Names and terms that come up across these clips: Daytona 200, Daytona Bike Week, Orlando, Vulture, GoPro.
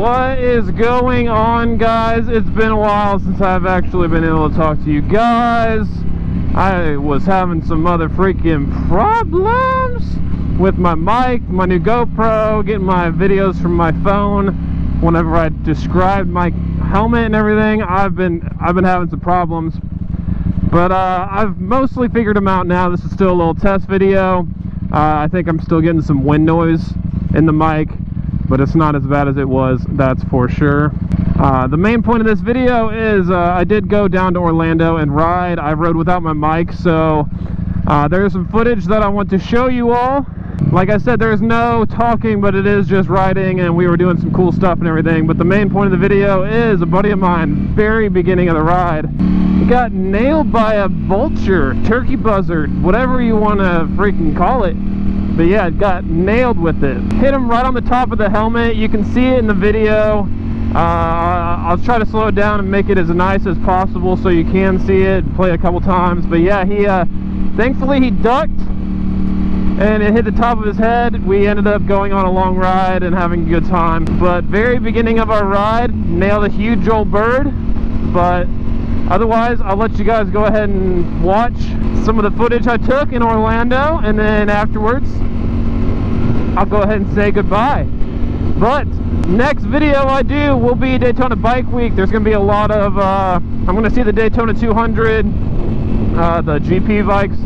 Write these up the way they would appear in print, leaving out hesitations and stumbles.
What is going on, guys? It's been a while since I've actually been able to talk to you guys. I was having some other freaking problems with my mic, my new GoPro, getting my videos from my phone. Whenever I described my helmet and everything, I've been having some problems, but I've mostly figured them out now. This is still a little test video. I think I'm still getting some wind noise in the mic, but it's not as bad as it was, that's for sure. The main point of this video is I did go down to Orlando and ride. I rode without my mic, so there's some footage that I want to show you all. Like I said, there's no talking, but it is just riding, and we were doing some cool stuff and everything. But the main point of the video is a buddy of mine, very beginning of the ride, got nailed by a vulture, turkey buzzard, whatever you want to freaking call it. But yeah, it got nailed with it. Hit him right on the top of the helmet. You can see it in the video. I'll try to slow it down and make it as nice as possible so you can see it, play a couple times. But yeah, he thankfully he ducked and it hit the top of his head. We ended up going on a long ride and having a good time. But very beginning of our ride, nailed a huge old bird. But otherwise, I'll let you guys go ahead and watch some of the footage I took in Orlando, and then afterwards I'll go ahead and say goodbye. But next video I do will be Daytona Bike Week. There's going to be a lot of I'm going to see the Daytona 200, the GP bikes,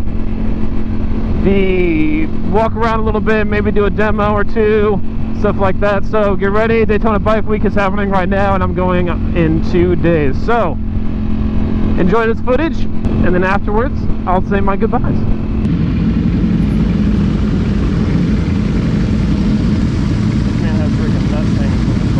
the walk around a little bit, maybe do a demo or two, stuff like that. So get ready, Daytona Bike Week is happening right now, and I'm going in 2 days, so enjoy this footage, and then afterwards, I'll say my goodbyes. Man, that freaking nut thing is looking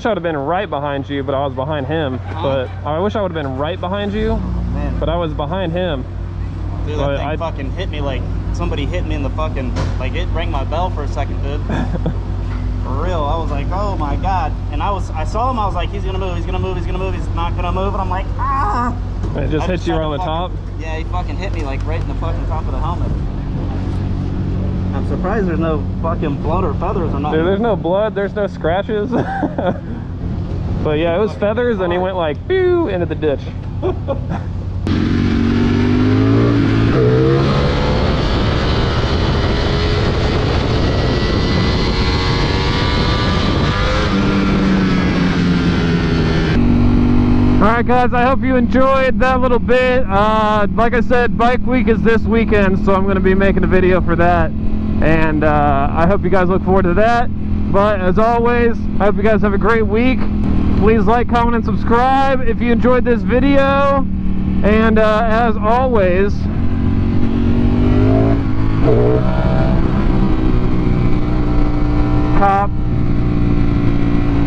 wish I would have been right behind you, but I was behind him. But I wish I would have been right behind you, but I was behind him. Dude, that thing fucking hit me like somebody hit me in the fucking, like it rang my bell for a second, dude. For real, I was like, oh my God. And I saw him, I was like, he's gonna move, he's gonna move, he's gonna move, he's not gonna move. And I'm like, ah! And it just hit you on the top? Yeah, he fucking hit me like right in the fucking top of the helmet. I'm surprised there's no fucking blood or feathers or nothing. Dude, there's no blood, there's no scratches. But yeah, it was feathers and he went like, pew, into the ditch. Alright guys, I hope you enjoyed that little bit. Like I said, Bike Week is this weekend, so I'm going to be making a video for that. And I hope you guys look forward to that. But as always, I hope you guys have a great week. Please like, comment, and subscribe if you enjoyed this video. And as always, cop.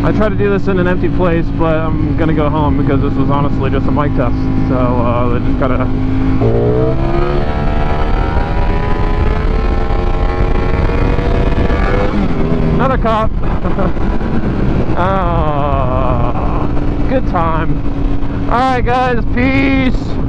I try to do this in an empty place, but I'm gonna go home because this was honestly just a mic test. So I just gotta... Another cop. Good time. Alright guys, peace.